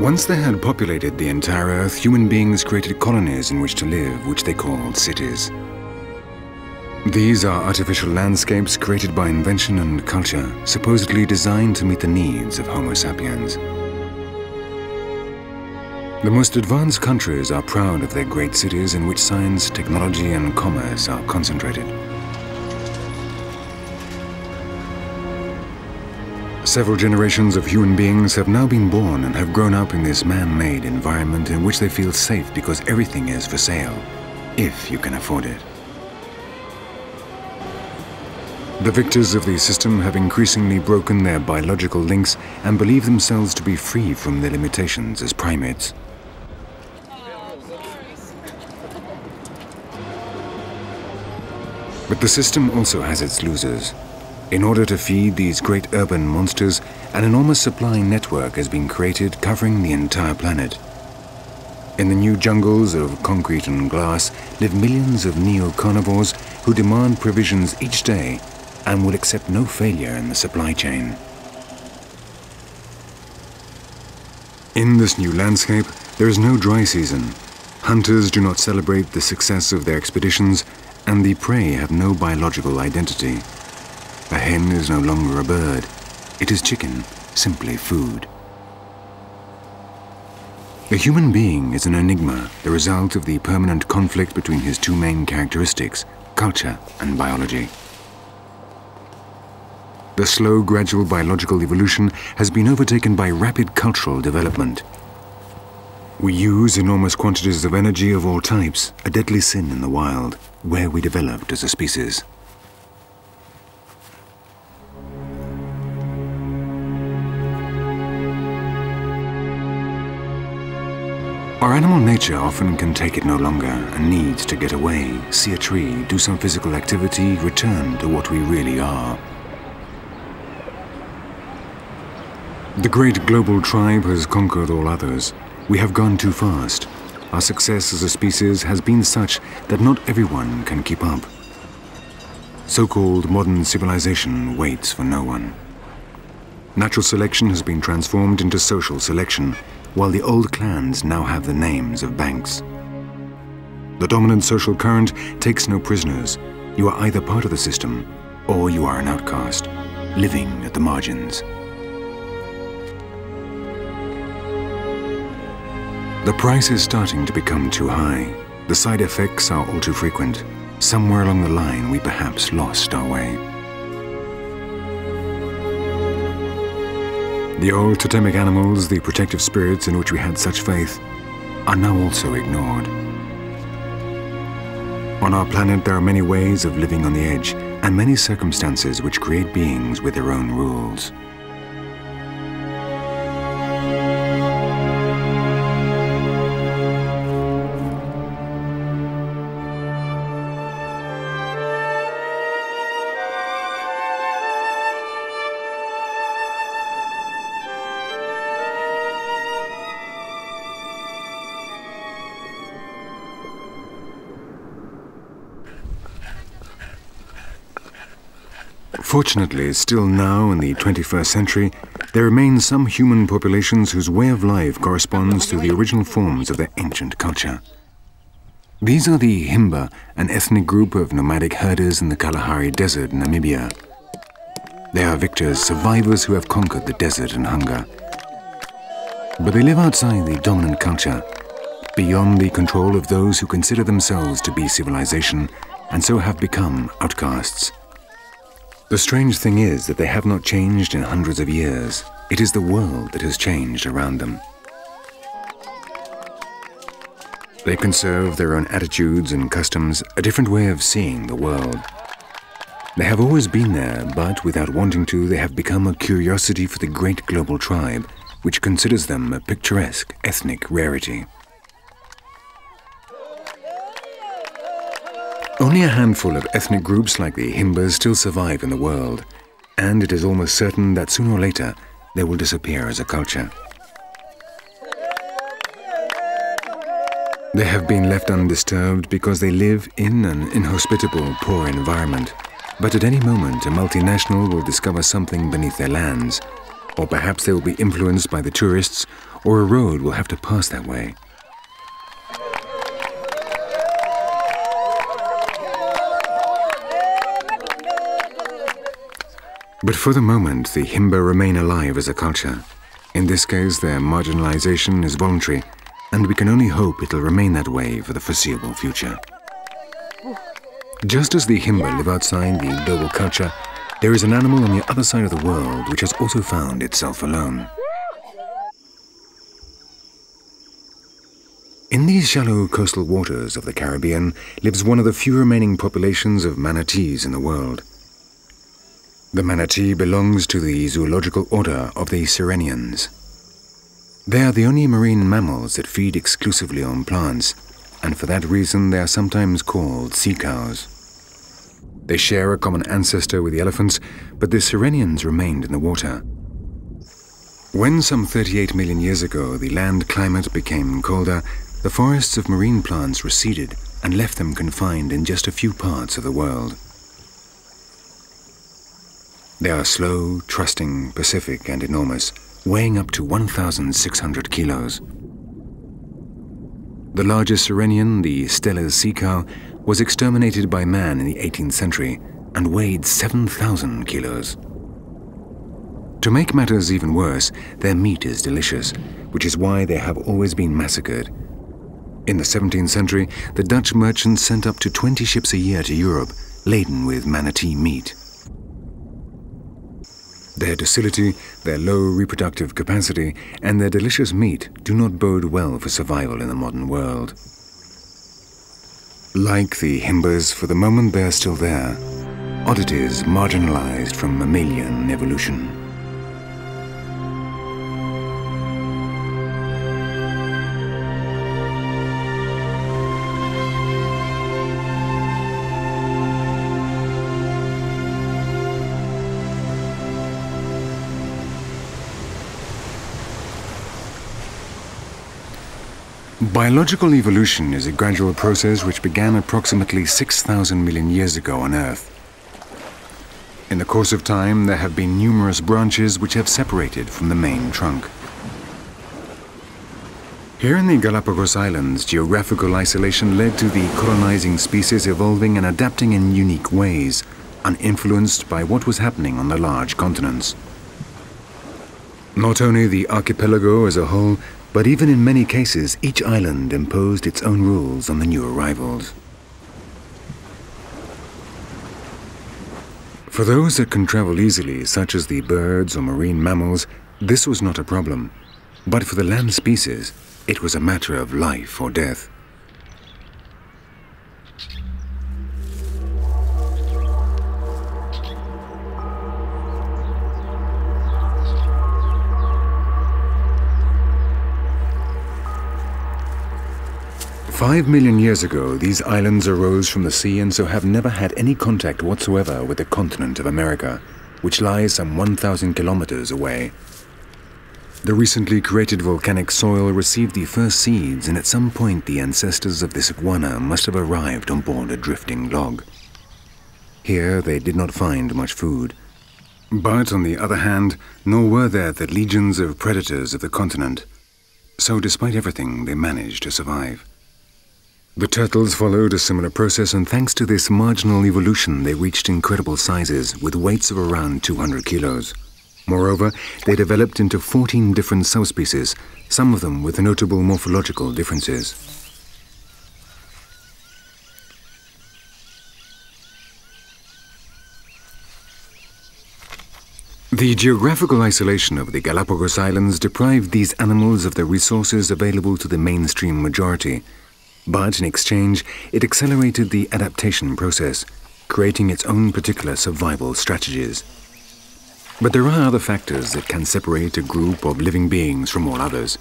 Once they had populated the entire Earth, human beings created colonies in which to live, which they called cities. These are artificial landscapes created by invention and culture, supposedly designed to meet the needs of Homo sapiens. The most advanced countries are proud of their great cities in which science, technology and commerce are concentrated. Several generations of human beings have now been born and have grown up in this man-made environment in which they feel safe because everything is for sale, if you can afford it. The victors of the system have increasingly broken their biological links and believe themselves to be free from their limitations as primates. But the system also has its losers. In order to feed these great urban monsters, an enormous supply network has been created covering the entire planet. In the new jungles of concrete and glass live millions of neo-carnivores who demand provisions each day and will accept no failure in the supply chain. In this new landscape, there is no dry season. Hunters do not celebrate the success of their expeditions, and the prey have no biological identity. A hen is no longer a bird. It is chicken, simply food. The human being is an enigma, the result of the permanent conflict between his two main characteristics, culture and biology. The slow, gradual biological evolution has been overtaken by rapid cultural development. We use enormous quantities of energy of all types, a deadly sin in the wild, where we developed as a species. Our animal nature often can take it no longer and needs to get away, see a tree, do some physical activity, return to what we really are. The great global tribe has conquered all others. We have gone too fast. Our success as a species has been such that not everyone can keep up. So-called modern civilization waits for no one. Natural selection has been transformed into social selection, while the old clans now have the names of banks. The dominant social current takes no prisoners. You are either part of the system or you are an outcast, living at the margins. The price is starting to become too high. The side effects are all too frequent. Somewhere along the line, we perhaps lost our way. The old totemic animals, the protective spirits in which we had such faith, are now also ignored. On our planet, there are many ways of living on the edge and many circumstances which create beings with their own rules. Fortunately, still now in the 21st century, there remain some human populations whose way of life corresponds to the original forms of their ancient culture. These are the Himba, an ethnic group of nomadic herders in the Kalahari Desert, Namibia. They are victors, survivors who have conquered the desert and hunger. But they live outside the dominant culture, beyond the control of those who consider themselves to be civilization, and so have become outcasts. The strange thing is that they have not changed in hundreds of years. It is the world that has changed around them. They conserve their own attitudes and customs, a different way of seeing the world. They have always been there, but without wanting to, they have become a curiosity for the great global tribe, which considers them a picturesque ethnic rarity. Only a handful of ethnic groups like the Himbas still survive in the world, and it is almost certain that sooner or later they will disappear as a culture. They have been left undisturbed because they live in an inhospitable, poor environment, but at any moment a multinational will discover something beneath their lands, or perhaps they will be influenced by the tourists or a road will have to pass that way. But for the moment, the Himba remain alive as a culture. In this case, their marginalization is voluntary, and we can only hope it'll remain that way for the foreseeable future. Just as the Himba live outside the global culture, there is an animal on the other side of the world which has also found itself alone. In these shallow coastal waters of the Caribbean lives one of the few remaining populations of manatees in the world. The manatee belongs to the zoological order of the Sirenians. They are the only marine mammals that feed exclusively on plants, and for that reason they are sometimes called sea cows. They share a common ancestor with the elephants, but the Sirenians remained in the water. When some 38 million years ago the land climate became colder, the forests of marine plants receded and left them confined in just a few parts of the world. They are slow, trusting, Pacific and enormous, weighing up to 1,600 kilos. The largest Sirenian, the Steller's sea cow, was exterminated by man in the 18th century and weighed 7,000 kilos. To make matters even worse, their meat is delicious, which is why they have always been massacred. In the 17th century, the Dutch merchants sent up to 20 ships a year to Europe, laden with manatee meat. Their docility, their low reproductive capacity, and their delicious meat do not bode well for survival in the modern world. Like the Himbas, for the moment they are still there, oddities marginalized from mammalian evolution. Biological evolution is a gradual process which began approximately 6,000 million years ago on Earth. In the course of time, there have been numerous branches which have separated from the main trunk. Here in the Galapagos Islands, geographical isolation led to the colonizing species evolving and adapting in unique ways, uninfluenced by what was happening on the large continents. Not only the archipelago as a whole, but even in many cases, each island imposed its own rules on the new arrivals. For those that can travel easily, such as the birds or marine mammals, this was not a problem. But for the land species, it was a matter of life or death. Five million years ago, these islands arose from the sea and so have never had any contact whatsoever with the continent of America, which lies some 1,000 kilometers away. The recently created volcanic soil received the first seeds, and at some point the ancestors of this iguana must have arrived on board a drifting log. Here they did not find much food. But on the other hand, nor were there the legions of predators of the continent. So despite everything, they managed to survive. The turtles followed a similar process, and thanks to this marginal evolution, they reached incredible sizes with weights of around 200 kilos. Moreover, they developed into 14 different subspecies, some of them with notable morphological differences. The geographical isolation of the Galapagos Islands deprived these animals of the resources available to the mainstream majority. But in exchange, it accelerated the adaptation process, creating its own particular survival strategies. But there are other factors that can separate a group of living beings from all others.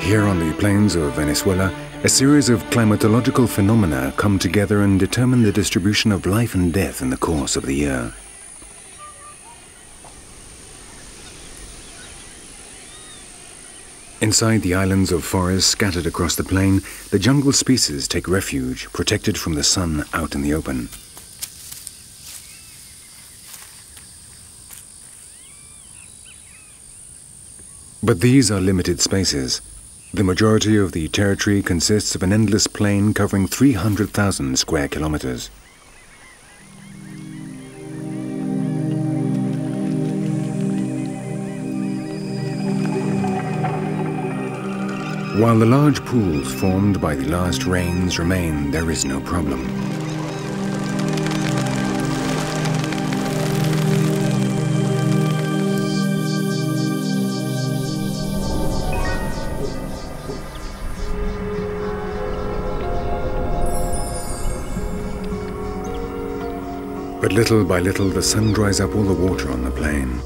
Here on the plains of Venezuela, A series of climatological phenomena come together and determine the distribution of life and death in the course of the year. Inside the islands of forests scattered across the plain, the jungle species take refuge, protected from the sun out in the open. But these are limited spaces. The majority of the territory consists of an endless plain covering 300,000 square kilometers. While the large pools formed by the last rains remain, there is no problem. But little by little, the sun dries up all the water on the plain.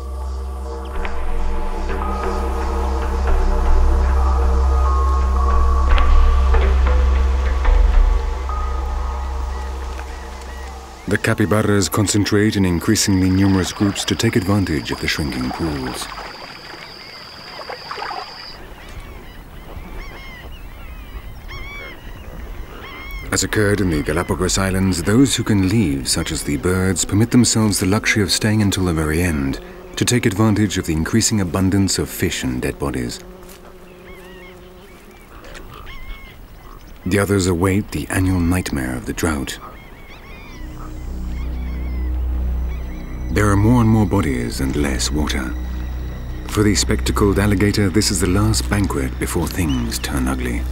The capybaras concentrate in increasingly numerous groups to take advantage of the shrinking pools. As occurred in the Galapagos Islands, those who can leave, such as the birds, permit themselves the luxury of staying until the very end to take advantage of the increasing abundance of fish and dead bodies. The others await the annual nightmare of the drought. There are more and more bodies and less water. For the spectacled alligator, this is the last banquet before things turn ugly.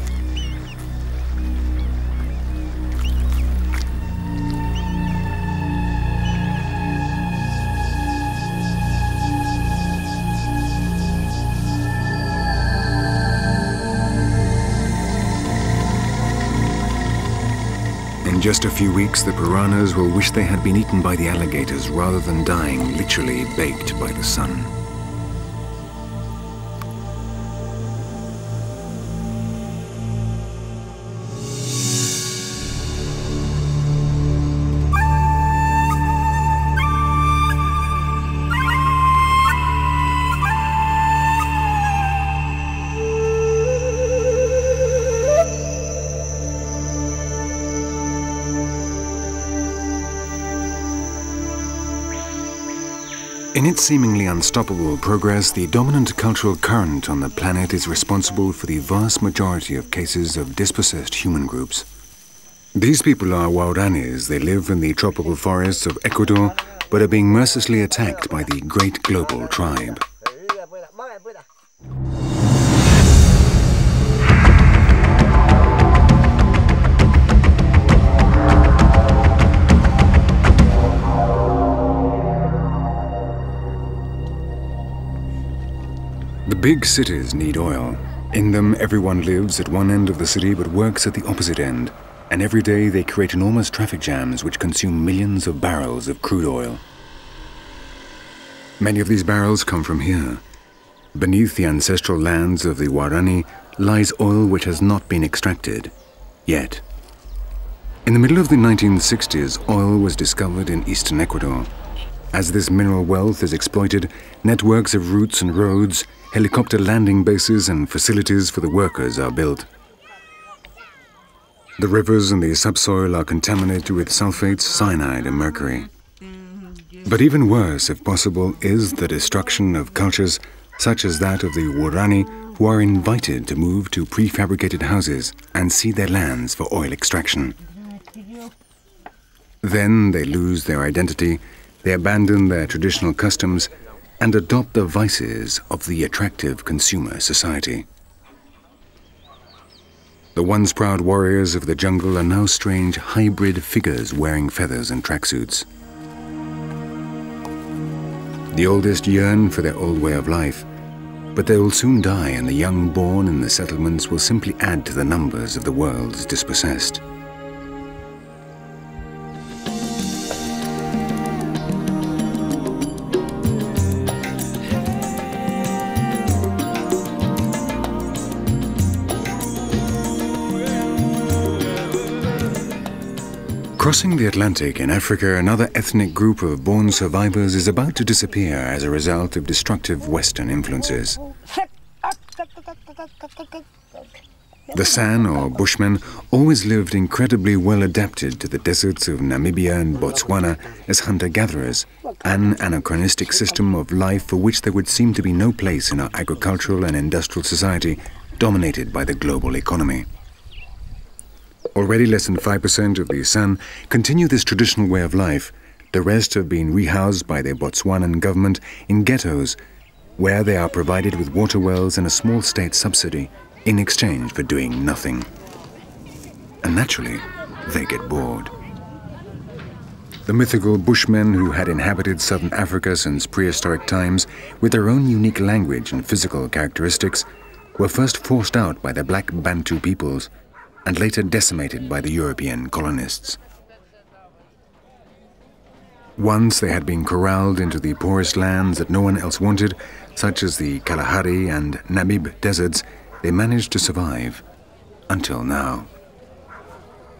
In just a few weeks, the piranhas will wish they had been eaten by the alligators rather than dying literally baked by the sun. In its seemingly unstoppable progress, the dominant cultural current on the planet is responsible for the vast majority of cases of dispossessed human groups. These people are Waoranis. They live in the tropical forests of Ecuador, but are being mercilessly attacked by the great global tribe. Big cities need oil. In them, everyone lives at one end of the city but works at the opposite end, and every day they create enormous traffic jams which consume millions of barrels of crude oil. Many of these barrels come from here. Beneath the ancestral lands of the Waorani lies oil which has not been extracted yet. In the middle of the 1960s, oil was discovered in eastern Ecuador. As this mineral wealth is exploited, networks of routes and roads, helicopter landing bases and facilities for the workers are built. The rivers and the subsoil are contaminated with sulfates, cyanide and mercury. But even worse, if possible, is the destruction of cultures such as that of the Waorani, who are invited to move to prefabricated houses and cede their lands for oil extraction. Then they lose their identity, they abandon their traditional customs and adopt the vices of the attractive consumer society. The once proud warriors of the jungle are now strange hybrid figures wearing feathers and tracksuits. The oldest yearn for their old way of life, but they will soon die, and the young born in the settlements will simply add to the numbers of the world's dispossessed. Crossing the Atlantic in Africa, another ethnic group of born survivors is about to disappear as a result of destructive Western influences. The San, or Bushmen, always lived incredibly well adapted to the deserts of Namibia and Botswana as hunter-gatherers, an anachronistic system of life for which there would seem to be no place in our agricultural and industrial society dominated by the global economy. Already less than 5% of the San continue this traditional way of life. The rest have been rehoused by their Botswanan government in ghettos, where they are provided with water wells and a small state subsidy in exchange for doing nothing. And naturally, they get bored. The mythical Bushmen, who had inhabited southern Africa since prehistoric times, with their own unique language and physical characteristics, were first forced out by the black Bantu peoples and later decimated by the European colonists. Once they had been corralled into the poorest lands that no one else wanted, such as the Kalahari and Namib deserts, they managed to survive, until now.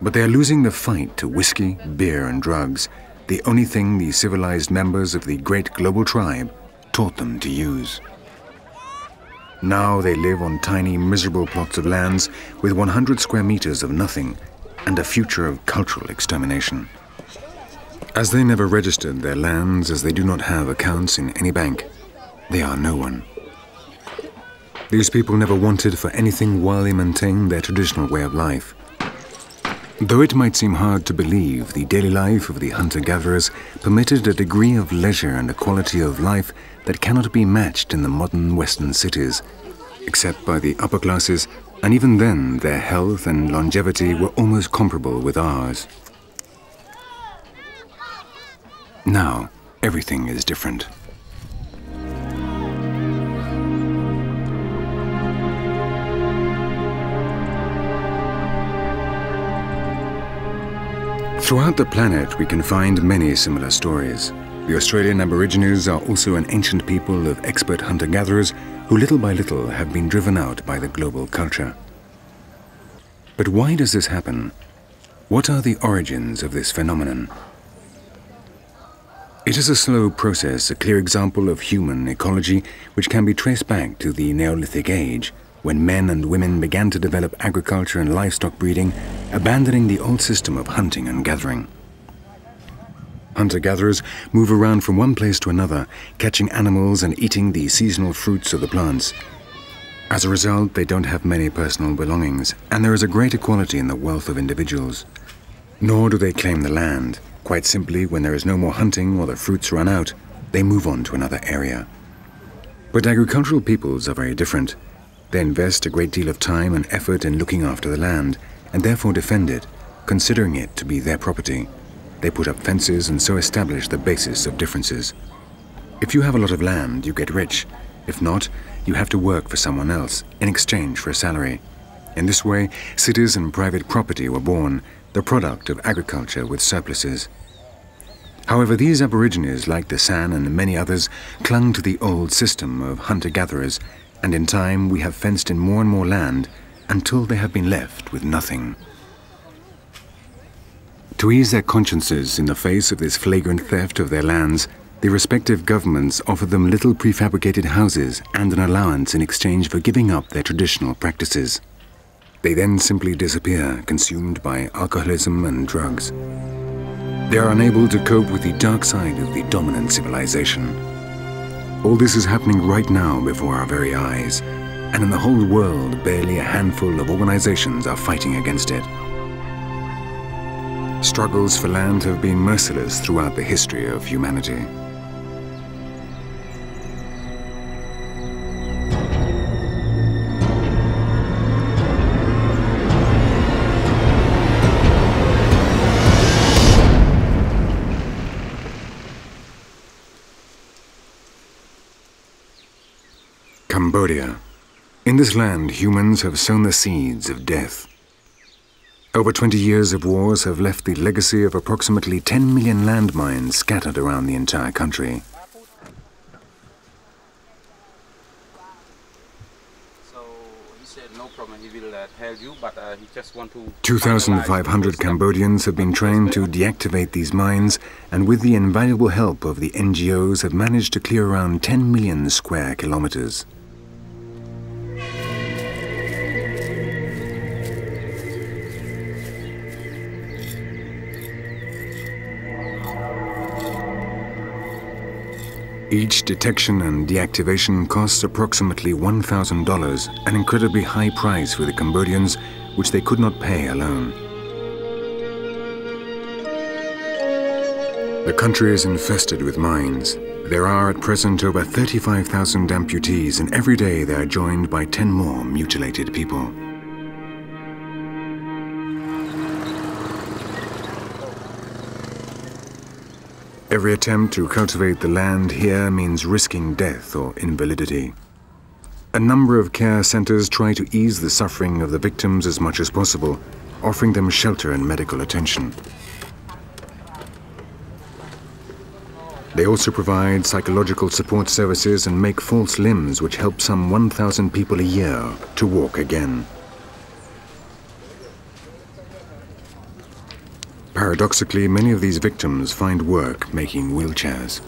But they are losing the fight to whiskey, beer and drugs, the only thing the civilized members of the great global tribe taught them to use. Now they live on tiny, miserable plots of lands with 100 square meters of nothing and a future of cultural extermination. As they never registered their lands, as they do not have accounts in any bank, they are no one. These people never wanted for anything while they maintained their traditional way of life. Though it might seem hard to believe, the daily life of the hunter-gatherers permitted a degree of leisure and a quality of life that cannot be matched in the modern Western cities, except by the upper classes, and even then their health and longevity were almost comparable with ours. Now, everything is different. Throughout the planet, we can find many similar stories. The Australian Aborigines are also an ancient people of expert hunter-gatherers who little by little have been driven out by the global culture. But why does this happen? What are the origins of this phenomenon? It is a slow process, a clear example of human ecology, which can be traced back to the Neolithic age, when men and women began to develop agriculture and livestock breeding, abandoning the old system of hunting and gathering. Hunter-gatherers move around from one place to another, catching animals and eating the seasonal fruits of the plants. As a result, they don't have many personal belongings, and there is a great equality in the wealth of individuals. Nor do they claim the land. Quite simply, when there is no more hunting or the fruits run out, they move on to another area. But agricultural peoples are very different. They invest a great deal of time and effort in looking after the land, and therefore defend it, considering it to be their property. They put up fences and so establish the basis of differences. If you have a lot of land, you get rich. If not, you have to work for someone else in exchange for a salary. In this way, cities and private property were born, the product of agriculture with surpluses. However, these Aborigines, like the San and many others, clung to the old system of hunter-gatherers, and in time we have fenced in more and more land until they have been left with nothing. To ease their consciences in the face of this flagrant theft of their lands, the respective governments offered them little prefabricated houses and an allowance in exchange for giving up their traditional practices. They then simply disappear, consumed by alcoholism and drugs. They are unable to cope with the dark side of the dominant civilization. All this is happening right now before our very eyes, and in the whole world, barely a handful of organizations are fighting against it. Struggles for land have been merciless throughout the history of humanity. Cambodia. In this land, humans have sown the seeds of death. Over 20 years of wars have left the legacy of approximately 10 million landmines scattered around the entire country. So he said, no problem, he will tell you, but he just want to... 2,500 Cambodians have been trained to deactivate these mines, and with the invaluable help of the NGOs have managed to clear around 10 million square kilometers. Each detection and deactivation costs approximately $1,000, an incredibly high price for the Cambodians, which they could not pay alone. The country is infested with mines. There are at present over 35,000 amputees, and every day they are joined by 10 more mutilated people. Every attempt to cultivate the land here means risking death or invalidity. A number of care centers try to ease the suffering of the victims as much as possible, offering them shelter and medical attention. They also provide psychological support services and make false limbs, which help some 1,000 people a year to walk again. Paradoxically, many of these victims find work making wheelchairs.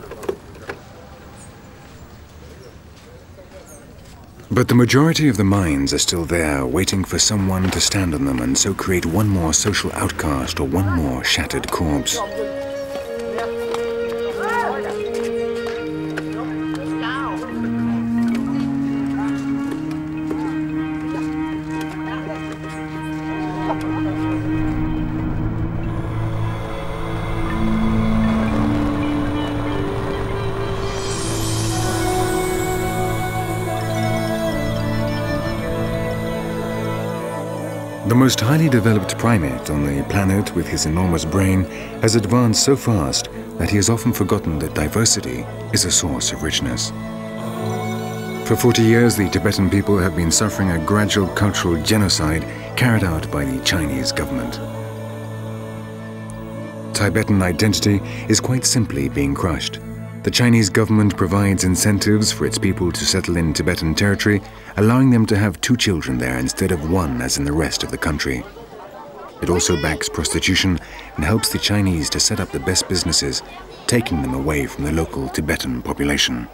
But the majority of the mines are still there, waiting for someone to stand on them and so create one more social outcast or one more shattered corpse. The most highly developed primate on the planet, with his enormous brain, has advanced so fast that he has often forgotten that diversity is a source of richness. For 40 years, the Tibetan people have been suffering a gradual cultural genocide carried out by the Chinese government. Tibetan identity is quite simply being crushed. The Chinese government provides incentives for its people to settle in Tibetan territory, allowing them to have 2 children there instead of 1 as in the rest of the country. It also backs prostitution and helps the Chinese to set up the best businesses, taking them away from the local Tibetan population.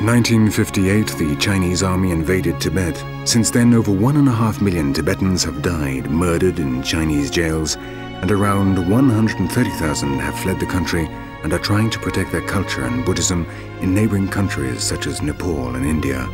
In 1958, the Chinese army invaded Tibet. Since then, over 1.5 million Tibetans have died, murdered in Chinese jails, and around 130,000 have fled the country and are trying to protect their culture and Buddhism in neighboring countries such as Nepal and India.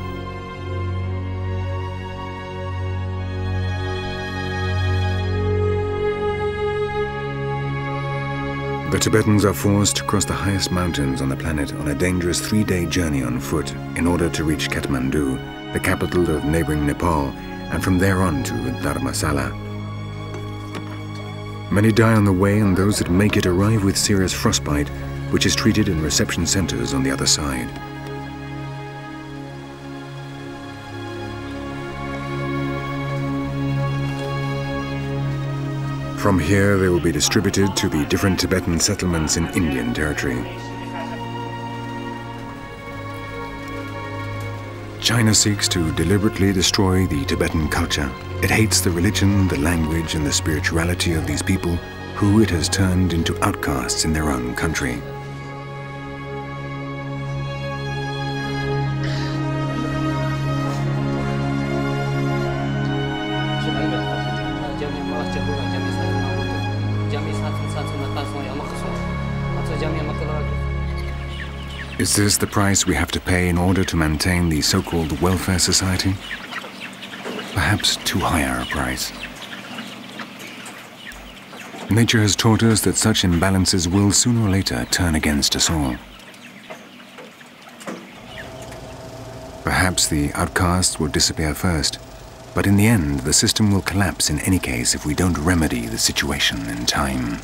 The Tibetans are forced to cross the highest mountains on the planet on a dangerous 3-day journey on foot in order to reach Kathmandu, the capital of neighboring Nepal, and from there on to Dharmasala. Many die on the way, and those that make it arrive with serious frostbite, which is treated in reception centers on the other side. From here, they will be distributed to the different Tibetan settlements in Indian territory. China seeks to deliberately destroy the Tibetan culture. It hates the religion, the language, and the spirituality of these people, who it has turned into outcasts in their own country. Is this the price we have to pay in order to maintain the so-called welfare society? Perhaps too high a price. Nature has taught us that such imbalances will sooner or later turn against us all. Perhaps the outcasts will disappear first, but in the end, the system will collapse in any case if we don't remedy the situation in time.